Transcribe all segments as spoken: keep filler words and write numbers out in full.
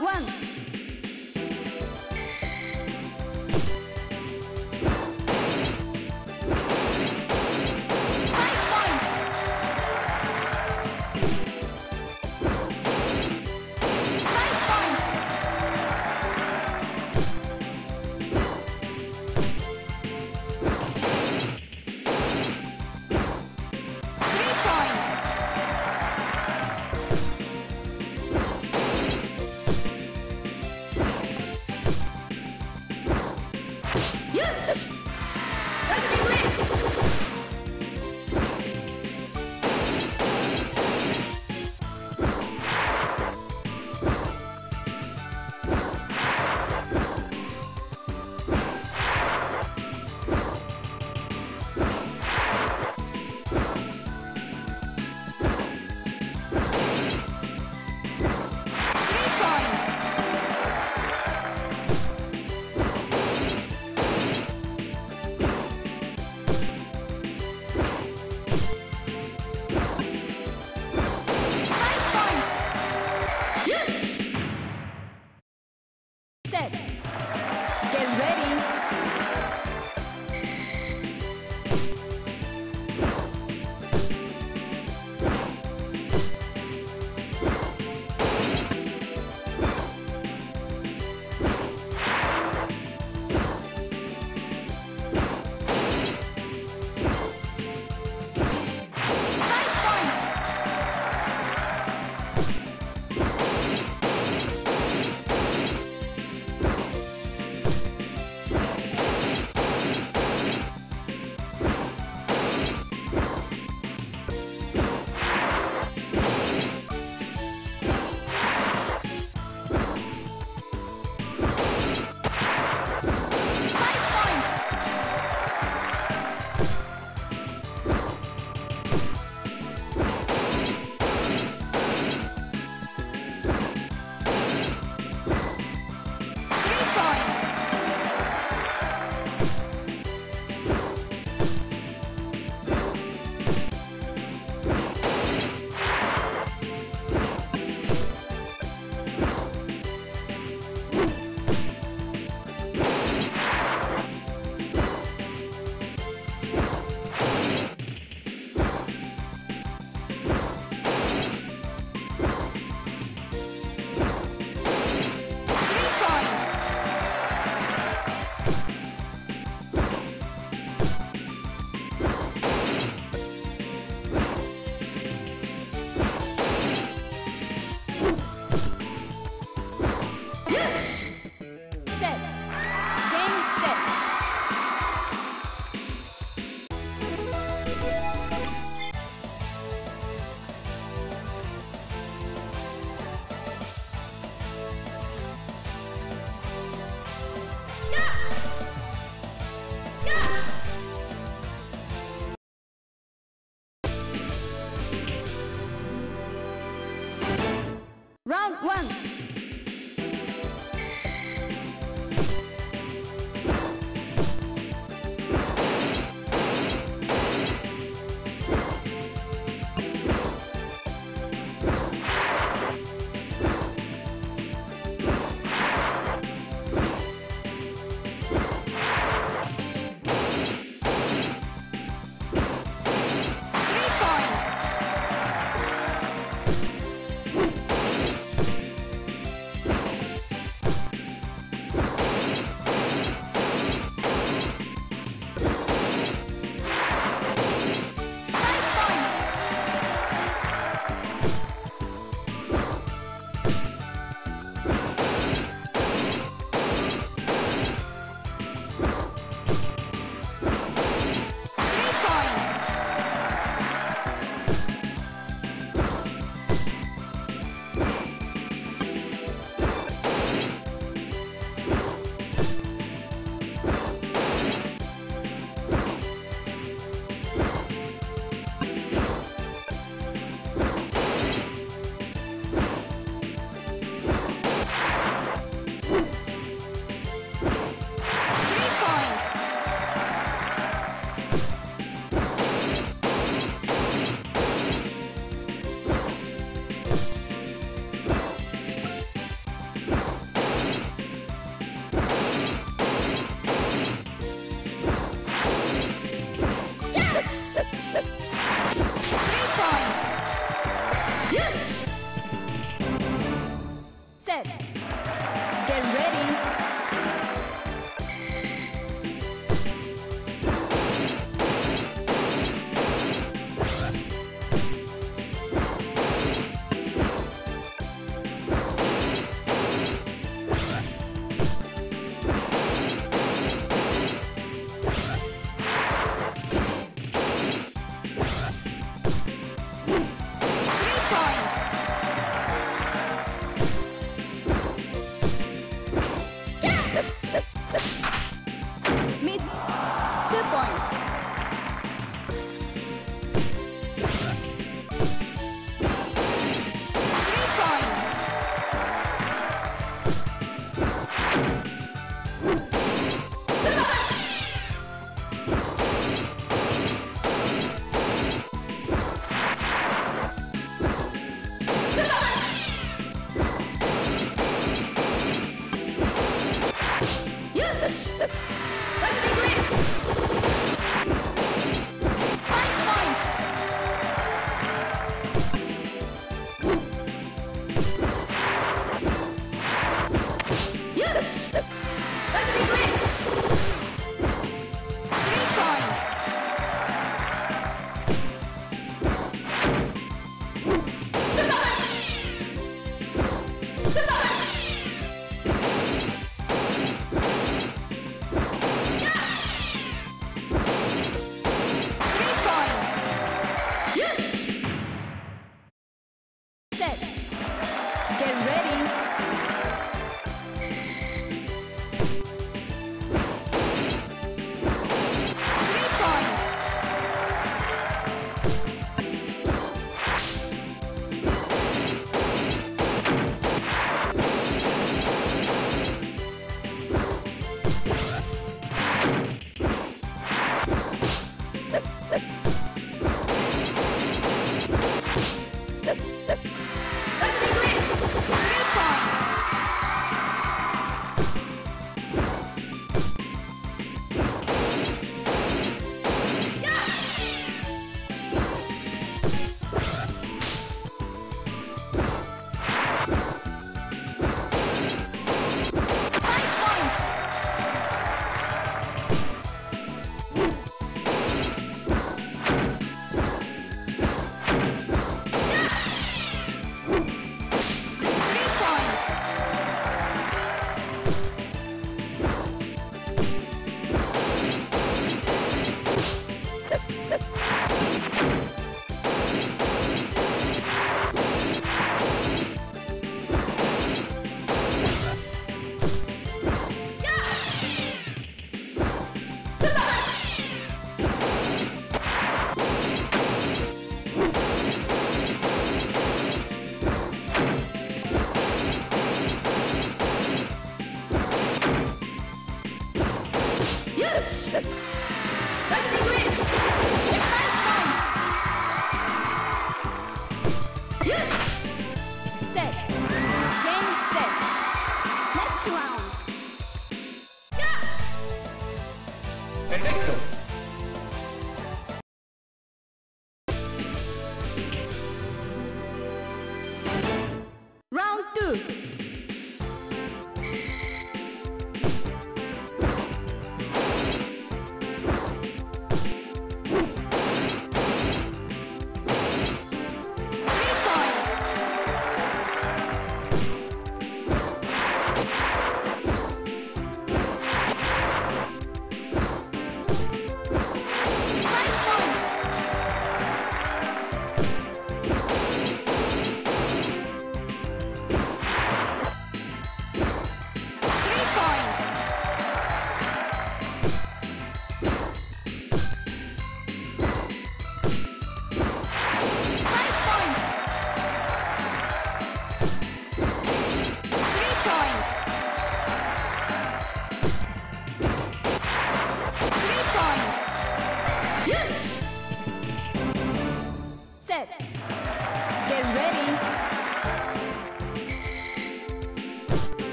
one. Round one.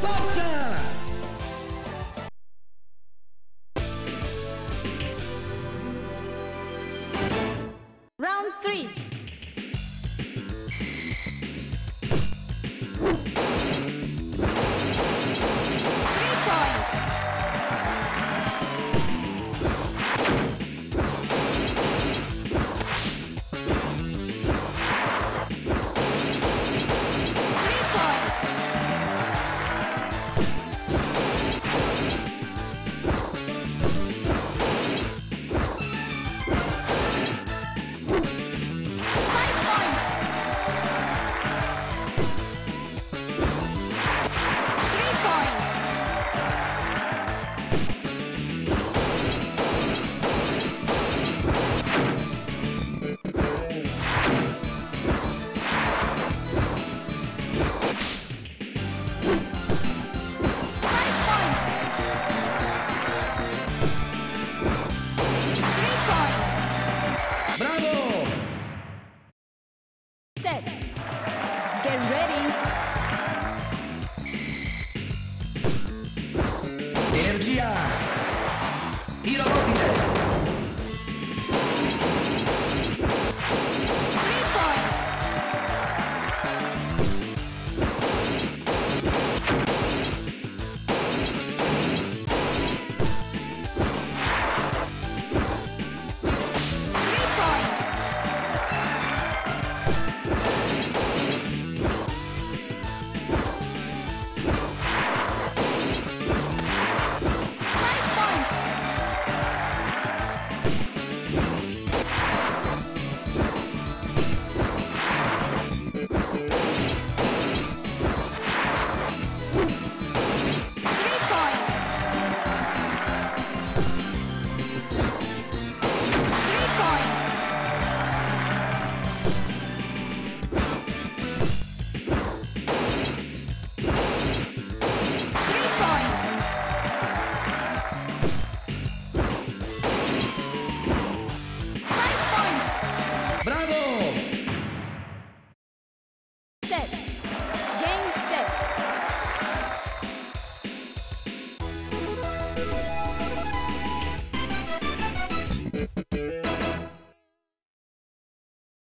¡Bravo!